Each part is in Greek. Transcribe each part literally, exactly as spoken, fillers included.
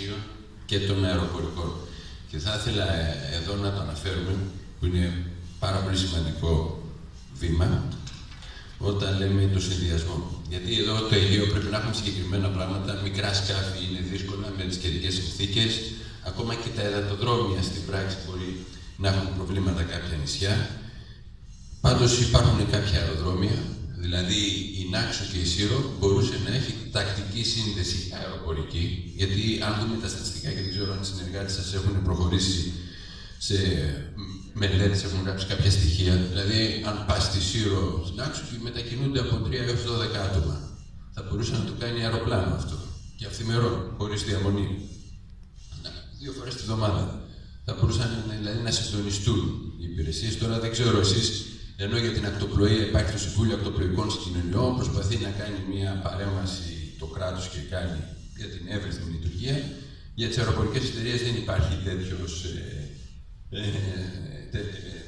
γυμναστήριο και των αεροπορικών. Και θα ήθελα εδώ να το αναφέρουμε, που είναι πάρα πολύ σημαντικό βήμα, όταν λέμε το συνδυασμό. Γιατί εδώ το Αιγαίο πρέπει να έχουμε συγκεκριμένα πράγματα, μικρά σκάφη είναι δύσκολα με τις καιρικές συνθήκες, ακόμα και τα εδατοδρόμια στην πράξη μπορεί να έχουν προβλήματα κάποια νησιά. Πάντως υπάρχουν κάποια αεροδρόμια, δηλαδή η Νάξο και η Σύρο μπορούσε να έχει τακτική σύνδεση αεροπορική, γιατί αν δούμε τα στατιστικά και δεν ξέρω αν οι συνεργάτες σας έχουν προχωρήσει σε μελέτες, έχουν γράψει κάποια στοιχεία. Δηλαδή, αν πας στη Σύρο, στην Νάξο, μετακινούνται από τρία έως δώδεκα άτομα. Θα μπορούσε να το κάνει αεροπλάνο αυτό. Και αυθημερών, χωρίς διαμονή. Δύο φορές τη βδομάδα. Θα μπορούσαν δηλαδή να συντονιστούν οι υπηρεσίες. Τώρα δεν ξέρω εσείς, ενώ για την ακτοπλοεία υπάρχει το Συμβούλιο Ακτοπλοϊκών Συγκοινωνιών, προσπαθεί να κάνει μια παρέμβαση το κράτος και κάνει για την εύρυθμη λειτουργία. Για τις αεροπορικές εταιρείες δεν υπάρχει τέτοιος. Ε, τέ,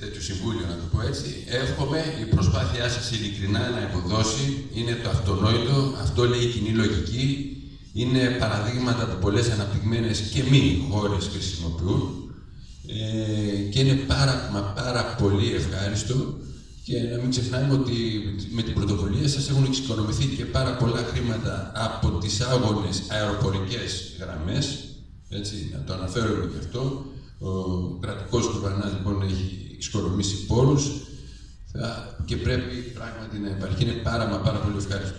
τέτοιο συμβούλιο, να το πω έτσι. Εύχομαι η προσπάθειά σας ειλικρινά να υποδώσει. Είναι το αυτονόητο, αυτό λέει η κοινή λογική. Είναι παραδείγματα που πολλές αναπτυγμένες και μη χώρες χρησιμοποιούν. Ε, και είναι πάρα, μα πάρα πολύ ευχάριστο. Και να μην ξεχνάμε ότι με την πρωτοβουλία σας έχουν εξοικονομηθεί και πάρα πολλά χρήματα από τις άγονες αεροπορικές γραμμές. Έτσι, να το αναφέρουμε και αυτό. Ο κρατικός κουρβανάς λοιπόν έχει εξοικονομήσει πόρους και πρέπει πράγματι να υπάρχει. Είναι πάρα μα πάρα πολύ ευχάριστο.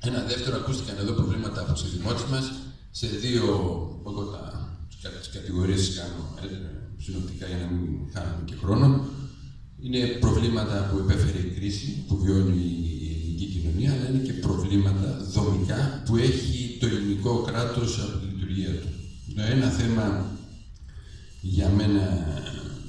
Ένα δεύτερο, ακούστηκαν εδώ προβλήματα από τους δημότες μας σε δύο, εγώ τα κατηγορίες κάνω συνοπτικά για να μην χάνουμε και χρόνο. Είναι προβλήματα που επέφερε η κρίση που βιώνει η ελληνική κοινωνία, αλλά είναι και προβλήματα δομικά που έχει το ελληνικό κράτος από τη λειτουργία του. Το ένα θέμα για μένα,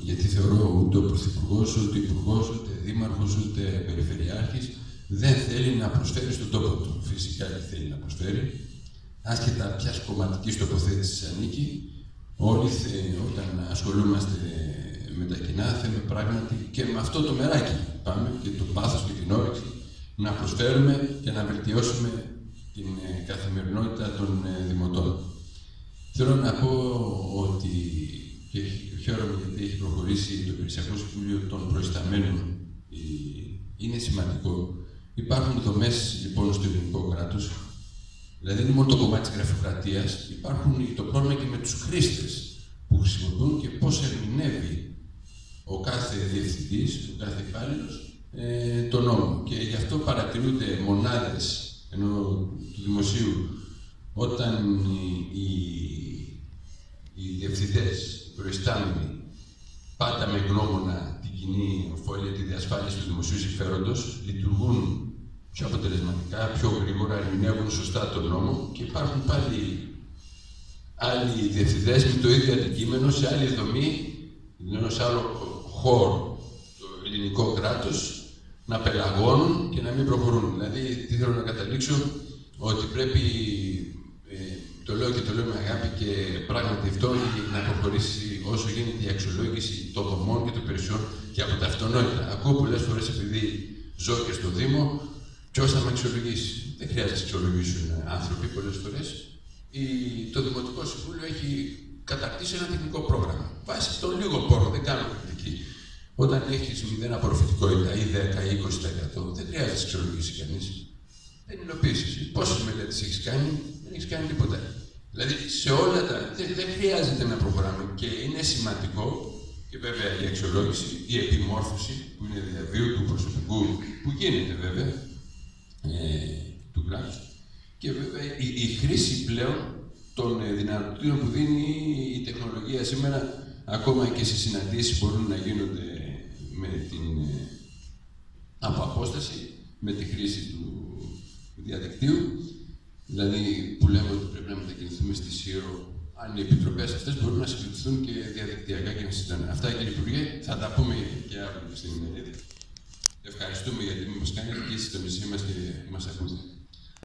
γιατί θεωρώ ούτε ο Πρωθυπουργός, ούτε Υπουργός, ούτε Δήμαρχος, ούτε Περιφερειάρχης δεν θέλει να προσφέρει στον τόπο του. Φυσικά και θέλει να προσφέρει, άσχετα ποιας κομματικής τοποθέτησης ανήκει. Όλοι θε, όταν ασχολούμαστε με τα κοινά, θέλουμε πράγματι και με αυτό το μεράκι πάμε και το πάθος και την όρεξη να προσφέρουμε και να βελτιώσουμε την καθημερινότητα των δημοτών. Θέλω να πω ότι και χαίρομαι γιατί έχει προχωρήσει το Περιφερειακό Συμβούλιο των Προϊσταμένων. Είναι σημαντικό. Υπάρχουν δομές λοιπόν στο ελληνικό κράτος, δηλαδή είναι μόνο το κομμάτι της γραφειοκρατίας. Υπάρχουν το πρόβλημα και με τους χρήστες που χρησιμοποιούν και πώς ερμηνεύει ο κάθε διευθυντής, ο κάθε υπάλληλος ε, τον νόμο. Και γι' αυτό παρατηρούνται μονάδες ενώ, του δημοσίου όταν οι, οι διευθυντές προϊστάμενοι, πάντα με γνώμονα την κοινή ωφέλεια, τη διασφάλιση του δημοσίου συμφέροντος, λειτουργούν πιο αποτελεσματικά, πιο γρήγορα, ερμηνεύουν σωστά τον νόμο και υπάρχουν πάλι άλλοι διευθυντές με το ίδιο αντικείμενο σε άλλη δομή, σε άλλο χώρο, το ελληνικό κράτος, να πελαγώνουν και να μην προχωρούν. Δηλαδή, τι θέλω να καταλήξω, ότι πρέπει. Ε, Το λέω και το λέω με αγάπη και πράγματι αυτό να προχωρήσει όσο γίνεται η αξιολόγηση των δομών και των υπηρεσιών και από τα αυτονόητα. Ακούω πολλές φορές, επειδή ζω και στο Δήμο, ποιος θα με αξιολογήσει. Δεν χρειάζεται να αξιολογήσουν άνθρωποι πολλές φορές. Η, το Δημοτικό Συμβούλιο έχει καταρτήσει ένα τεχνικό πρόγραμμα. Βάσει στον λίγο πόρο, δεν κάνω κριτική. Όταν έχεις μηδέν απορροφητικότητα ή δέκα ή είκοσι τοις εκατό, δεν χρειάζεται να αξιολογήσει κανείς. Δεν υλοποιήσεις. Πόσες μελέτες έχεις κάνει, δεν έχεις κάνει τίποτα. Δηλαδή, σε όλα τα. Δεν, δεν χρειάζεται να προχωράμε και είναι σημαντικό και βέβαια η αξιολόγηση, η επιμόρφωση που είναι διαβίου του προσωπικού, που γίνεται βέβαια ε, του κράτους και βέβαια η, η χρήση πλέον των ε, δυνατοτήτων που δίνει η τεχνολογία σήμερα, ακόμα και σε συναντήσεις μπορούν να γίνονται με την, ε, από απόσταση με τη χρήση του διαδικτύου. Δηλαδή, που λέμε ότι πρέπει να μετακινηθούμε στη Σύρο, αν οι επιτροπές αυτές μπορούν να συζητηθούν και διαδικτυακά και να συζητάνε. Αυτά, κύριε Υπουργέ, θα τα πούμε και αύριο στην ημερίδα. Ευχαριστούμε γιατί μας κάνετε και συντονισή μας και μας ακούτε.